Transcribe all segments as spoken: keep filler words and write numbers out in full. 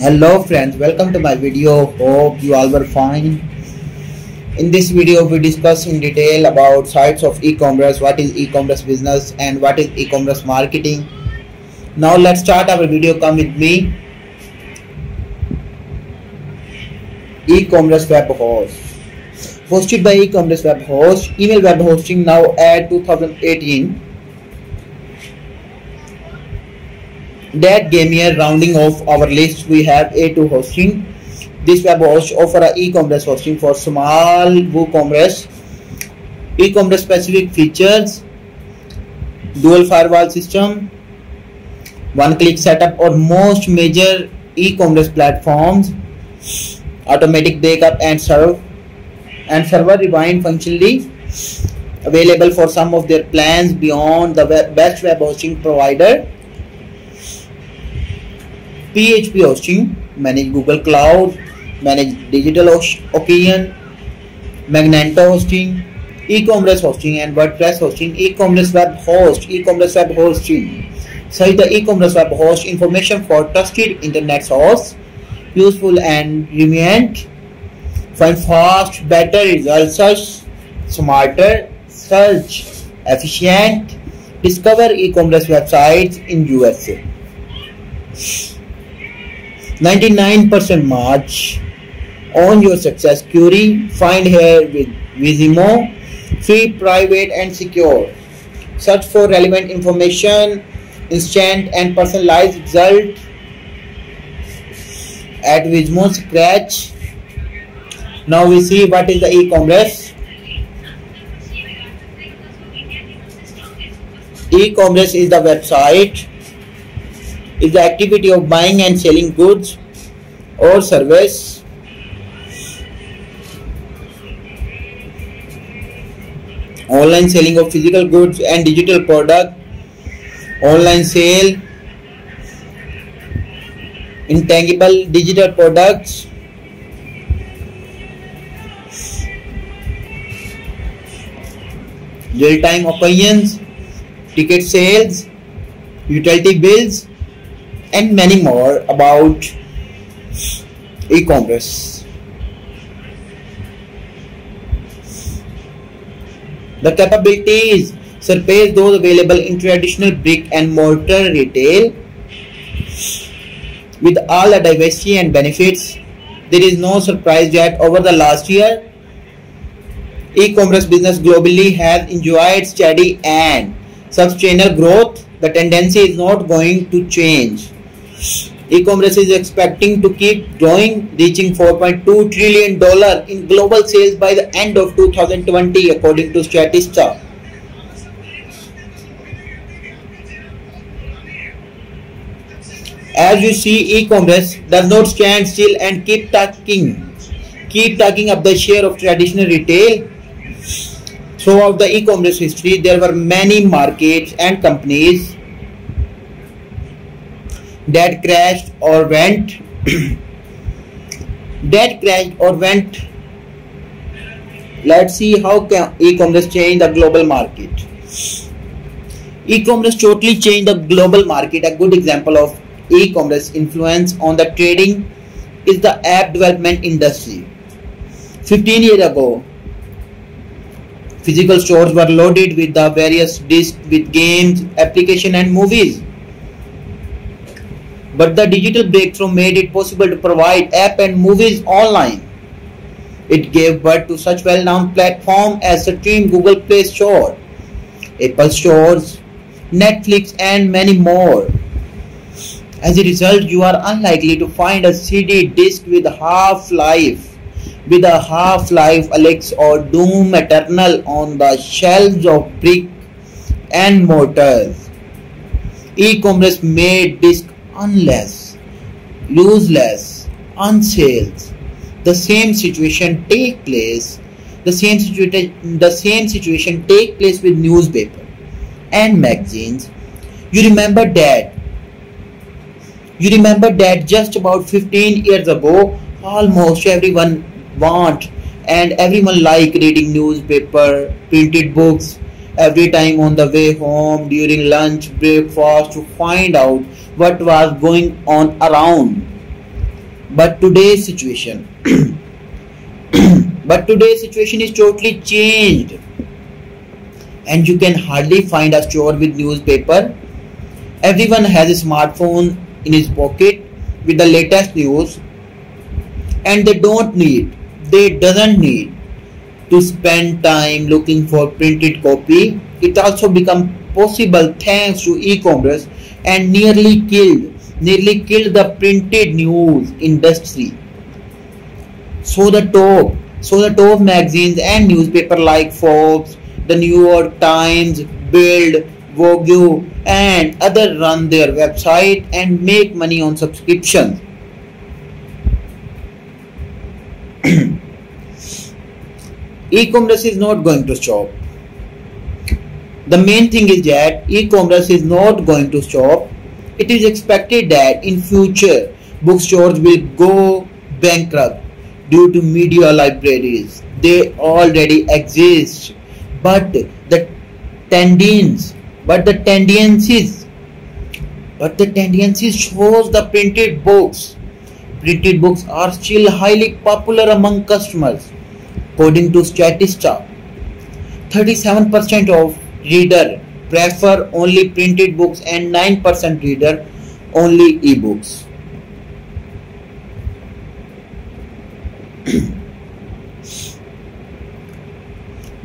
Hello friends, welcome to my video. Hope you all were fine. In this video we discuss in detail about sites of e-commerce, what is e-commerce business and what is e-commerce marketing. Now let's start our video. Come with me. E-commerce web host, hosted by e-commerce web host, email web hosting now at two thousand eighteen. That game here, rounding off our list, we have A two Hosting. This web host offer a e-commerce hosting for small WooCommerce. E-commerce specific features: dual firewall system, one-click setup on most major e-commerce platforms, automatic backup and serve, and server rewind functionally available for some of their plans beyond the web best web hosting provider. P H P hosting, manage Google Cloud, manage digital occasion, Magento hosting, e-commerce hosting and WordPress hosting. E-commerce web host, e-commerce web hosting. So the e-commerce web host information for trusted internet source, useful and relevant, find fast, better results, search smarter, search efficient, discover e-commerce websites in U S A. ninety-nine percent match on your success query, find here with Vizimo, free, private and secure. Search for relevant information, instant and personalized result at Vizimo Scratch. Now we see what is the e-commerce. E-commerce is the website, is the activity of buying and selling goods or service. Online selling of physical goods and digital product, online sale, intangible digital products, real-time occasions, ticket sales, utility bills, and many more about e-commerce. The capabilities surpass those available in traditional brick and mortar retail. With all the diversity and benefits, there is no surprise that over the last year, e-commerce business globally has enjoyed steady and sustainable growth. The tendency is not going to change. E-commerce is expecting to keep growing, reaching four point two trillion dollars in global sales by the end of two thousand twenty according to Statista. As you see, e-commerce does not stand still and keep taking, keep taking up the share of traditional retail. Throughout the e-commerce history, there were many markets and companies that crashed or went that crashed or went. Let's see how e-commerce changed the global market. E-commerce totally changed the global market. A good example of e-commerce influence on the trading is the app development industry. fifteen years ago, physical stores were loaded with the various discs with games, applications and movies. But the digital breakthrough made it possible to provide app and movies online. It gave birth to such well-known platforms as Steam, Google Play Store, Apple Stores, Netflix and many more. As a result, you are unlikely to find a C D disc with Half-Life with a Half-Life Alyx or Doom Eternal on the shelves of brick and mortars. E-commerce made disc unless, useless, unsales. The same situation take place. The same situation. The same situation take place with newspaper and magazines. You remember that. You remember that just about fifteen years ago, almost everyone want and everyone like reading newspaper, printed books every time on the way home, during lunch, breakfast to find out what was going on around. But today's situation but today's situation is totally changed, and you can hardly find a store with newspaper. Everyone has a smartphone in his pocket with the latest news, and they don't need they doesn't need to spend time looking for printed copy. It also become possible thanks to e-commerce, and nearly killed nearly killed the printed news industry. So the top so the top magazines and newspapers like Forbes, The New York Times, Build, Vogue and others run their website and make money on subscriptions. E-commerce is not going to stop. The main thing is that e-commerce is not going to stop. It is expected that in future bookstores will go bankrupt due to media libraries. They already exist, but the tendencies, but the tendencies, but the tendencies shows the printed books. Printed books are still highly popular among customers. According to Statista, thirty-seven percent of readers prefer only printed books and nine percent reader only ebooks.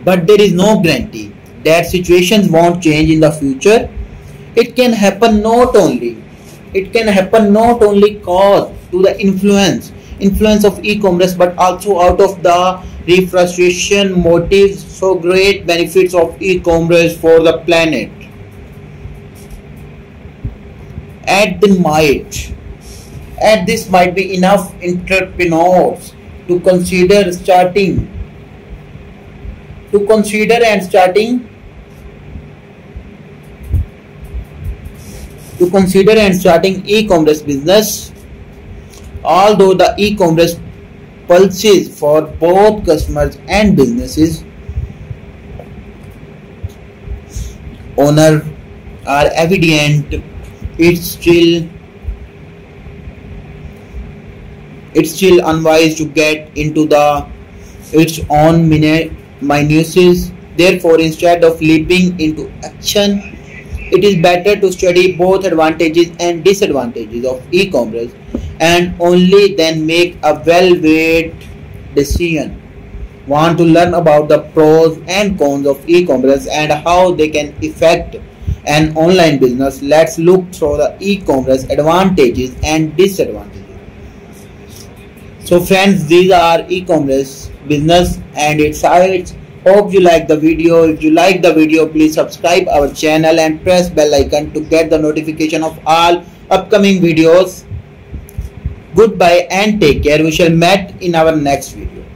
But there is no guarantee that situations won't change in the future. It can happen not only it can happen not only cause to the influence influence of e-commerce, but also out of the refrustration motives so great benefits of e-commerce for the planet. At the might at this might be enough entrepreneurs to consider starting to consider and starting to consider and starting e-commerce business. Although the e-commerce pulses for both customers and businesses owners are evident, it's still it's still unwise to get into the its own minuses. Therefore, instead of leaping into action, it is better to study both advantages and disadvantages of e-commerce, and only then make a well-weighed decision. Want to learn about the pros and cons of e-commerce and how they can affect an online business? Let's look through the e-commerce advantages and disadvantages. So friends, these are e-commerce business and its sites. Hope you like the video. If you like the video, please subscribe our channel and press bell icon to get the notification of all upcoming videos. Goodbye and take care. We shall meet in our next video.